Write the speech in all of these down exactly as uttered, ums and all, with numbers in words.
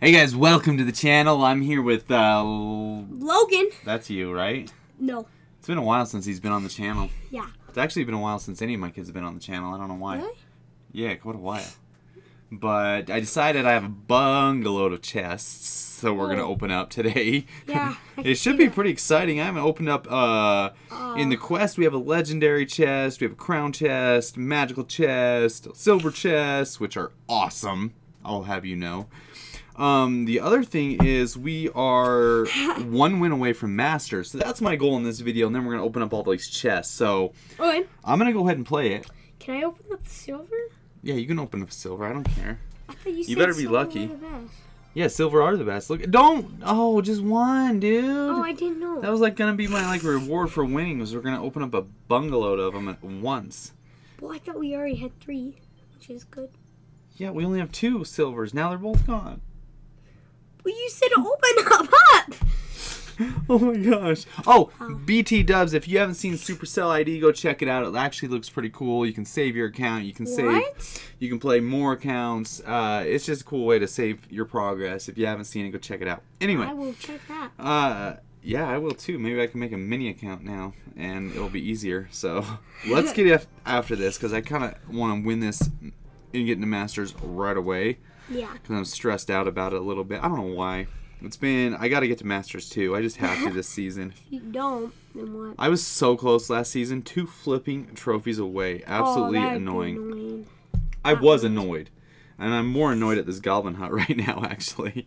Hey guys, welcome to the channel. I'm here with uh, Logan. That's you, right? No. It's been a while since he's been on the channel. Yeah. It's actually been a while since any of my kids have been on the channel. I don't know why. Really? Yeah, quite a while. But I decided I have a bungalow of chests, so we're oh. going to open up today. Yeah. It should be that. pretty exciting. I haven't opened up uh, uh, in the quest. We have a legendary chest, we have a crown chest, magical chest, silver chest, which are awesome, I'll have you know. Um, the other thing is we are one win away from Master. So that's my goal in this video. And then we're going to open up all these chests. So okay. I'm going to go ahead and play it. Can I open up the silver? Yeah, you can open up silver. I don't care. I thought you, you said better be lucky. Yeah, silver are the best. Look, don't. Oh, just one, dude. Oh, I didn't know. That was like going to be my like reward for winning was we're going to open up a bungalow of them at once. Well, I thought we already had three, which is good. Yeah, we only have two silvers. Now they're both gone. Well, you said open up, up. Oh my gosh. Oh, oh, B T Dubs, if you haven't seen Supercell I D, go check it out. It actually looks pretty cool. You can save your account. You can what? save. You can play more accounts. Uh, it's just a cool way to save your progress. If you haven't seen it, go check it out. Anyway. I will check that. Uh, yeah, I will too. Maybe I can make a mini account now, and it'll be easier. So let's get after this, because I kind of want to win this and get into Masters right away. Yeah. Because I'm stressed out about it a little bit. I don't know why. It's been, I got to get to Masters too. I just have to this season. If you don't, then what? I was so close last season. Two flipping trophies away. Absolutely oh, annoying. annoying. I Not was annoyed. annoyed. And I'm more annoyed at this Goblin Hut right now, actually.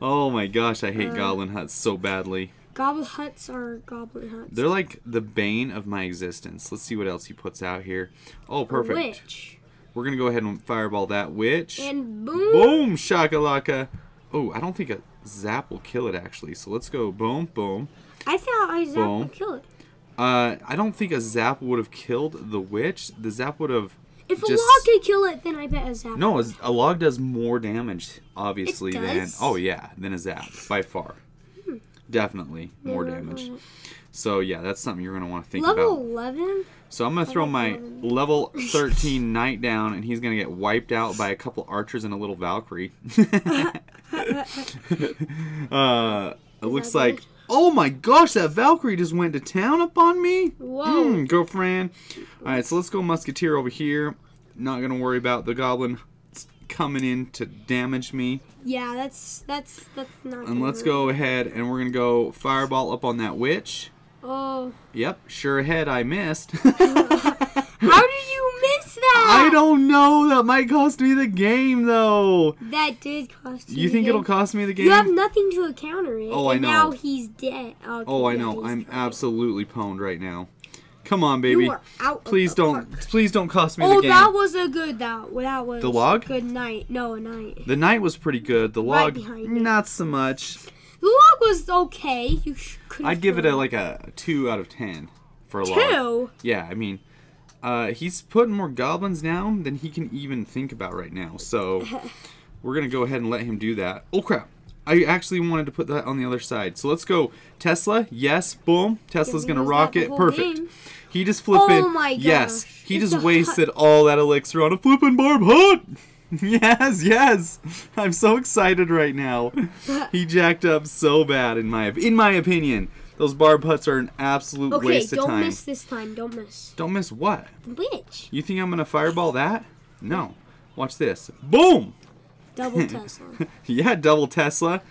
Oh my gosh, I hate uh, Goblin Huts so badly. Goblin Huts are Goblin Huts. They're like the bane of my existence. Let's see what else he puts out here. Oh, perfect. Witch. We're going to go ahead and fireball that witch. And boom. Boom, shakalaka. Oh, I don't think a zap will kill it, actually. So let's go boom, boom. I thought a zap would kill it. Uh, I don't think a zap would have killed the witch. The zap would have If just... a log could kill it, then I bet a zap No, would. a log does more damage, obviously. It does? Than, oh, yeah, than a zap, by far. Hmm. Definitely Never more damage. So, yeah, that's something you're going to want to think level about. Level eleven? So I'm going to throw my eleven. level thirteen knight down, and he's going to get wiped out by a couple archers and a little Valkyrie. uh, it looks like, good? oh my gosh, that Valkyrie just went to town upon me. Whoa. Mm, girlfriend. All right, so let's go musketeer over here. Not going to worry about the goblin coming in to damage me. Yeah, that's that's that's not And let's hurt. go ahead, and we're going to go fireball up on that witch. Oh. Yep, sure ahead I missed. How do you miss that? I don't know. That might cost me the game, though. That did cost you You think game. it'll cost me the game? You have nothing to counter it. Oh, I know. now he's dead. Oh, oh I know. I'm dead. absolutely pwned right now. Come on, baby. You are out please of the don't park. please don't cost me oh, the game. Oh, that was a good that. That was the log? good night. No, a night. The night was pretty good. The log right not so much. The log was okay. You could. I'd give it a, like a two out of ten for a two? log. Two. Yeah, I mean, uh, he's putting more goblins down than he can even think about right now. So we're gonna go ahead and let him do that. Oh crap! I actually wanted to put that on the other side. So let's go, Tesla. Yes, boom. Tesla's gonna rock it. Perfect. Game. He just flipped it. Oh my gosh. Yes, he it's just wasted all that elixir on a flipping barb hut. Yes, yes. I'm so excited right now. He jacked up so bad in my in my opinion. Those barb huts are an absolute okay, waste of time. Okay, don't miss this time. Don't miss. Don't miss what? The witch. You think I'm going to fireball that? No. Watch this. Boom. Double Tesla. Yeah, double Tesla.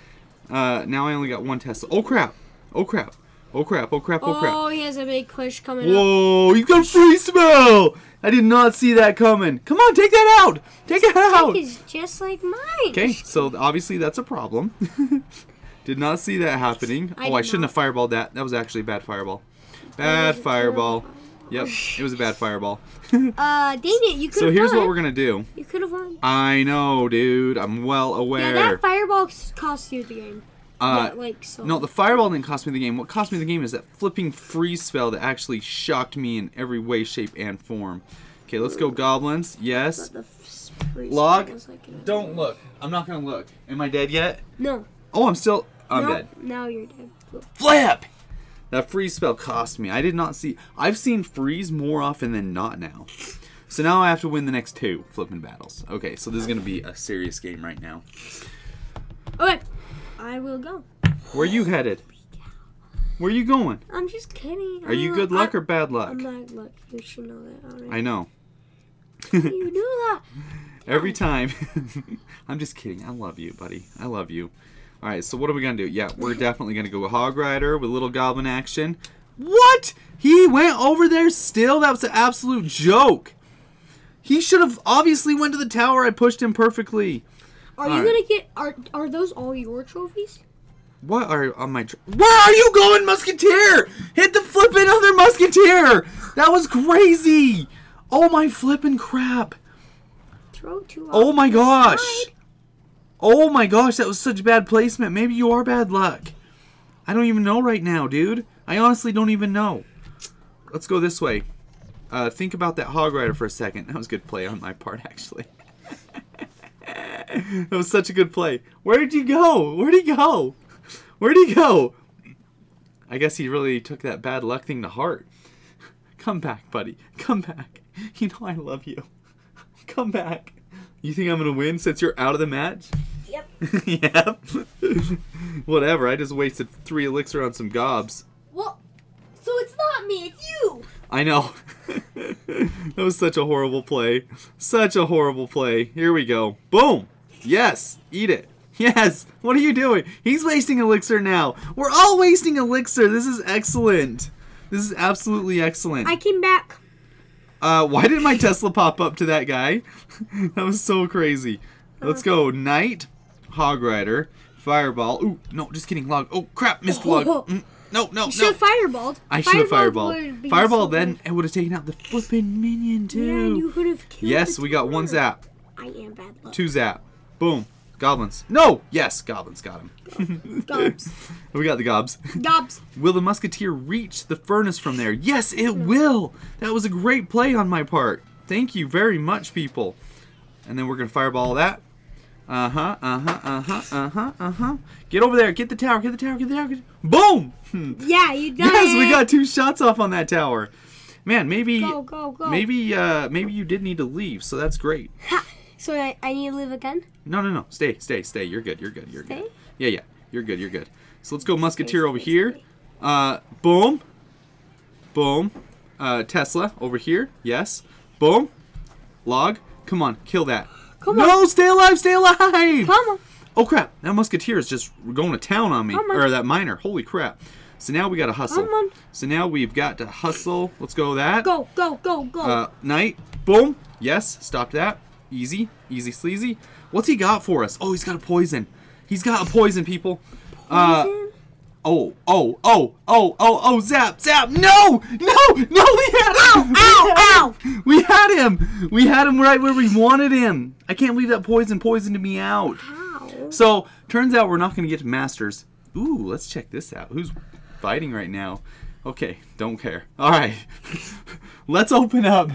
Uh, now I only got one Tesla. Oh crap. Oh crap. Oh crap. Oh crap. Oh crap. Oh, he has a big push coming Whoa, up. Whoa, you got free spell. I did not see that coming. Come on, take that out. Take it out. It's just like mine. Okay, so obviously that's a problem. Did not see that happening. I oh, I shouldn't not. have fireballed that. That was actually a bad fireball. Bad fireball. Terrible. Yep, it was a bad fireball. uh, dang it, you could have So here's won. what we're going to do. You could have won. I know, dude. I'm well aware. Yeah, that fireball cost you the game. Uh, yeah, like so. No, the fireball didn't cost me the game. What cost me the game is that flipping free spell that actually shocked me in every way, shape, and form. Okay, let's go goblins. Yes. Log. Like Don't look. I'm not going to look. Am I dead yet? No. Oh, I'm still... I'm no, dead. Now you're dead. Flip. Flip! That freeze spell cost me. I did not see... I've seen freeze more often than not now. So now I have to win the next two flipping battles. Okay, so this is going to be a serious game right now. Okay, I will go. Where you headed? Where you going? I'm just kidding. Are you good luck I, or bad luck? I'm bad luck. You should know that already. I know. You do that. Every time. I'm just kidding. I love you, buddy. I love you. All right, so what are we going to do? Yeah, we're definitely going to go with Hog Rider with Little Goblin action. What? He went over there still? That was an absolute joke. He should have obviously went to the tower. I pushed him perfectly. Are all you right. going to get... Are Are those all your trophies? What are on my... Where are you going, Musketeer? Hit the flippin' other Musketeer. That was crazy. Oh, my flippin' crap. Throw two oh, my gosh. Side. Oh my gosh, that was such bad placement. Maybe you are bad luck. I don't even know right now, dude. I honestly don't even know. Let's go this way. Uh, think about that Hog Rider for a second. That was a good play on my part, actually. That was such a good play. Where'd you go? Where'd he go? Where'd he go? I guess he really took that bad luck thing to heart. Come back, buddy. Come back. You know I love you. Come back. You think I'm going to win since you're out of the match? Yep. Yep. Whatever, I just wasted three elixir on some gobs. Well, so it's not me, it's you. I know. That was such a horrible play. Such a horrible play. Here we go. Boom. Yes. Eat it. Yes. What are you doing? He's wasting elixir now. We're all wasting elixir. This is excellent. This is absolutely excellent. I came back. Uh, why did my Tesla pop up to that guy? That was so crazy. Let's go. Knight, Hog Rider, Fireball. Ooh, no, just kidding. Log. Oh, crap. Missed oh, log. Oh, oh. Mm, no, no, no. You should have fireballed. I should have fireballed. Fireball, then it would have taken out the flipping minion, too. Man, you would have killed Yes, we got one zap. I am bad luck. Two zap. Boom. Goblins. No! Yes, goblins got him. Gobs. We got the gobs. Gobs. Will the Musketeer reach the furnace from there? Yes, it will. That was a great play on my part. Thank you very much, people. And then we're going to fireball that. Uh-huh, uh-huh, uh-huh, uh-huh, uh-huh. Get over there. Get the tower. Get the tower. Get the tower. Get the... Boom! Yeah, you got yes, it. Yes, we got two shots off on that tower. Man, maybe go, go, go. maybe uh, maybe you did need to leave, so that's great. Ha. So I, I need to leave again? No, no, no. Stay, stay, stay. You're good. You're good. You're stay? good. Yeah, yeah. You're good. You're good. So let's go Musketeer stay, over stay, here. Stay. Uh, boom. Boom. Uh, Tesla over here. Yes. Boom. Log. Come on. Kill that. Come on. No, stay alive. Stay alive. Come on. Oh, crap. That Musketeer is just going to town on me. Come on. Or that miner. Holy crap. So now we got to hustle. Come on. So now we've got to hustle. Let's go that. Go, go, go, go. Uh, Knight. Boom. Yes. Stop that. Easy, easy, sleazy. What's he got for us? Oh, he's got a poison. He's got a poison, people. Poison? Uh, oh, oh, oh, oh, oh, oh, zap, zap. No, no, no, we had him. Ow, ow, ow. We had him. We had him right where we wanted him. I can't believe that poison poisoned me out. Ow. So, turns out we're not going to get to Masters. Ooh, let's check this out. Who's fighting right now? Okay, don't care. All right. Let's open up.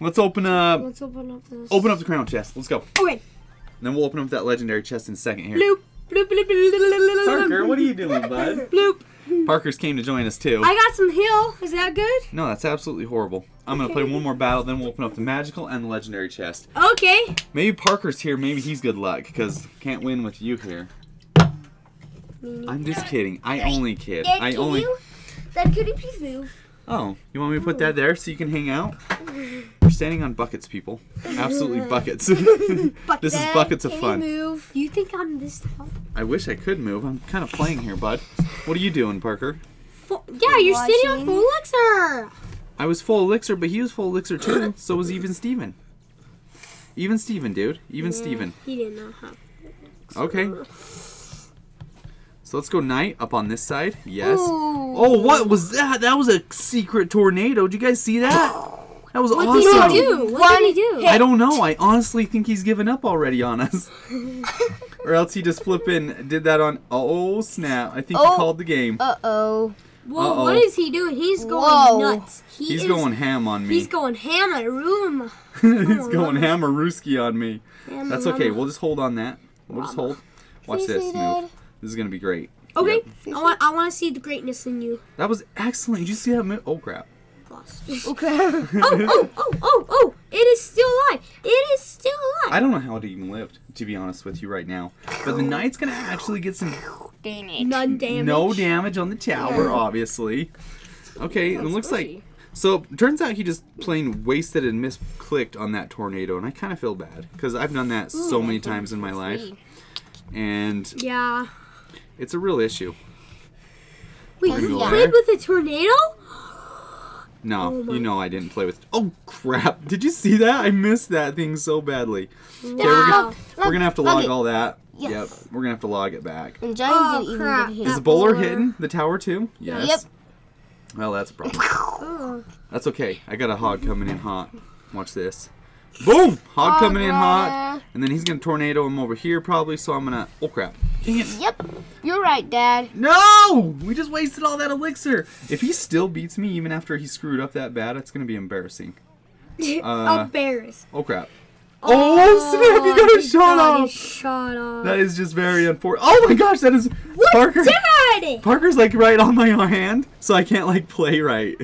Let's open up. Let's open up this. Open up the crown chest. Let's go. Okay. And then we'll open up that legendary chest in a second here. Bloop, bloop, bloop, bloop, bloop, Parker, what are you doing, bud? Bloop. Parker's came to join us too. I got some heal. Is that good? No, that's absolutely horrible. I'm okay. gonna play one more battle, then we'll open up the magical and the legendary chest. Okay. Maybe Parker's here. Maybe he's good luck because can't win with you here. I'm just kidding. I only kid. Dad, I only. Dad, could you please move? Oh, you want me to put that there so you can hang out? We're standing on buckets, people. Absolutely buckets. This is buckets of fun. Can you move? You think I'm this tall? I wish I could move. I'm kind of playing here, bud. What are you doing, Parker? Full, yeah, you're Watching. sitting on full elixir. I was full elixir, but he was full elixir too. So was even Steven. Even Steven, dude. Even yeah, Steven. He did not have elixir. Okay. So let's go Knight up on this side. Yes. Ooh. Oh, what was that? That was a secret tornado. Did you guys see that? That was what awesome. What did he do? What One did he do? Hit. I don't know. I honestly think he's given up already on us. Or else he just flippin' did that on... Oh, snap. I think oh. he called the game. Uh-oh. Well, uh-oh. What is he doing? He's going Whoa. nuts. He he's is, going ham on me. He's going ham at room. He's going hammerooski on me. Hammer That's okay. Mama. We'll just hold on that. We'll Mama. just hold. Watch Please this move. This is going to be great. Okay. Yep. I want I want to see the greatness in you. That was excellent. Did you see that move? Oh, crap. Lost. Okay. oh, oh, oh, oh, oh. It is still alive. It is still alive. I don't know how it even lived, to be honest with you right now. But the knight's going to actually get some damage. None damage. No damage on the tower, yeah. Obviously. Okay, and it looks squishy. like... So, turns out he just plain wasted and misclicked on that tornado, and I kind of feel bad, because I've done that Ooh, so many times in my life. Me. And... Yeah. It's a real issue. Wait, you played with a tornado? No, oh you know I didn't play with... Oh, crap. Did you see that? I missed that thing so badly. No. Okay, we're gonna, we're gonna have to log, log all that. Yes. Yep, we're gonna have to log it back. And Johnny oh, didn't crap. even get hit. Is the bowler hidden? The tower, too? Yes. Yep. Well, that's a problem. That's okay. I got a hog coming in hot. Watch this. Boom! Hog oh, coming in hot. And then he's going to tornado him over here probably, so I'm going to... Oh, crap. Dang it. Yep. You're right, Dad. No! We just wasted all that elixir. If he still beats me even after he screwed up that bad, it's going to be embarrassing. Uh, Embarrassed. Oh, crap. Oh, oh snap! You got a shot off. shot off. That is just very unfortunate. Oh my gosh, that is what Parker. Dad? Parker's like right on my hand, so I can't like play right.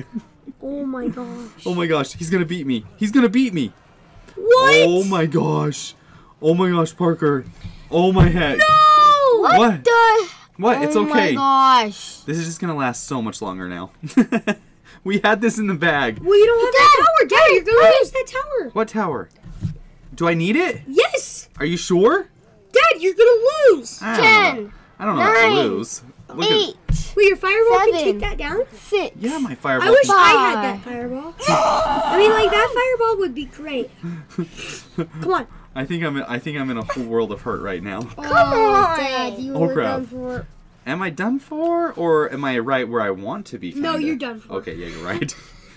Oh my gosh. Oh my gosh, he's gonna beat me. He's gonna beat me. What? Oh my gosh. Oh my gosh, Parker. Oh my heck. No. What, what? the? What? Oh it's okay. my gosh. This is just gonna last so much longer now. We had this in the bag. Well, you don't have Dad, that tower, Dad. You're gonna lose that tower. What tower? Do I need it? Yes. Are you sure? Dad, you're gonna lose. I Ten. Don't know. I don't know nine, if I lose. Look eight. At... Wait, your fireball seven, can take that down? Six. Yeah, my fireball. I wish five. I had that fireball. I mean, like that fireball would be great. Come on. I think I'm. In, I think I'm in a whole world of hurt right now. Oh, Come on, Dad. You oh, were crap. done for. Am I done for, or am I right where I want to be? Kinda? No, you're done for. Okay, yeah, you're right.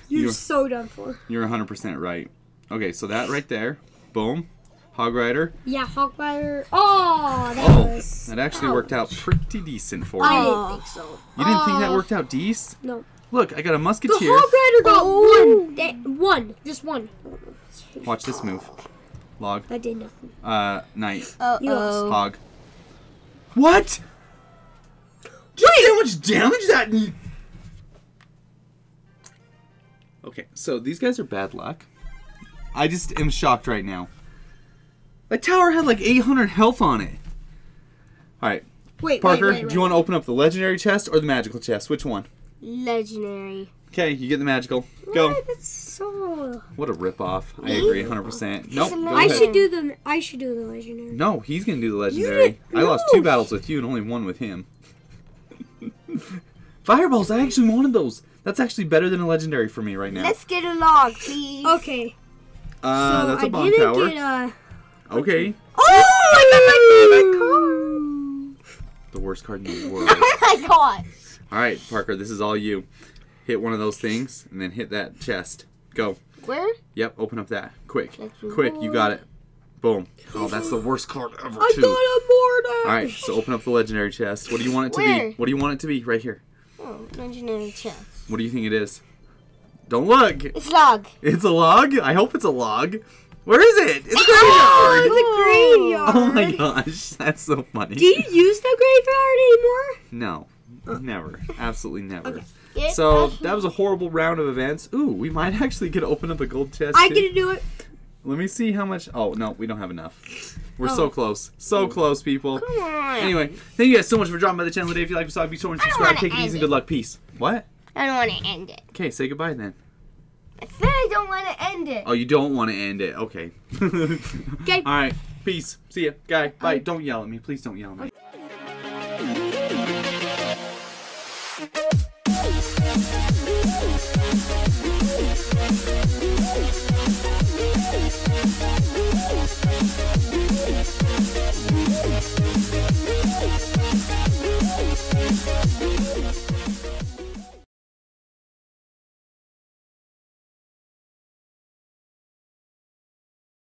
You're, you're so done for. You're one hundred percent right. Okay, so that right there. Boom. Hog Rider. Yeah, Hog Rider. Oh, that oh, was... That actually ouch. worked out pretty decent for me. I didn't think so. You didn't uh, think that worked out decent? No. Look, I got a Musketeer. The Hog Rider got oh, one. That, one. Just one. Watch this move. Log. That did nothing. Uh, Knight. Uh-oh. Hog. What? Just how much damage that... Okay, so these guys are bad luck. I just am shocked right now. That tower had like eight hundred health on it. All right. Wait, Parker, wait, wait, wait. do you want to open up the legendary chest or the magical chest? Which one? Legendary. Okay, you get the magical. Go. What? That's so... What a ripoff. I agree one hundred percent. Nope. I should do the I should do the legendary. No, he's going to do the legendary. No. I lost two battles with you and only one with him. Fireballs, I actually wanted those. That's actually better than a legendary for me right now. Let's get a log, please. Okay. Uh, so that's a bomb I didn't tower. Get a... Okay. Oh, I got my favorite card. The worst card in the world. Oh my gosh. All right, Parker, this is all you. Hit one of those things and then hit that chest. Go. Where? Yep, open up that. Quick. Quick, you got it. Boom. Oh, that's the worst card ever, too. I got a border. All right, so open up the legendary chest. What do you want it to Where? be? What do you want it to be? Right here. Oh, legendary chest. What do you think it is? Don't look. It's a log. It's a log? I hope it's a log. Where is it? It's a graveyard. Oh, it's a graveyard. Oh my gosh, that's so funny. Do you use the graveyard anymore? No, never. Absolutely never. Okay. So that was a horrible round of events. Ooh, we might actually get to open up a gold chest. I get to do it. Let me see how much. Oh, no, we don't have enough. We're oh. so close. So close, people. Come on. Anyway, thank you guys so much for dropping by the channel today. If you like this, be sure and subscribe. Take it easy. It. Good luck. Peace. What? I don't want to end it. Okay, say goodbye then. I said I don't want to end it. Oh, you don't want to end it. Okay. Okay. All right. Peace. See ya. Guy. Bye. Um, don't yell at me. Please don't yell at me. Okay.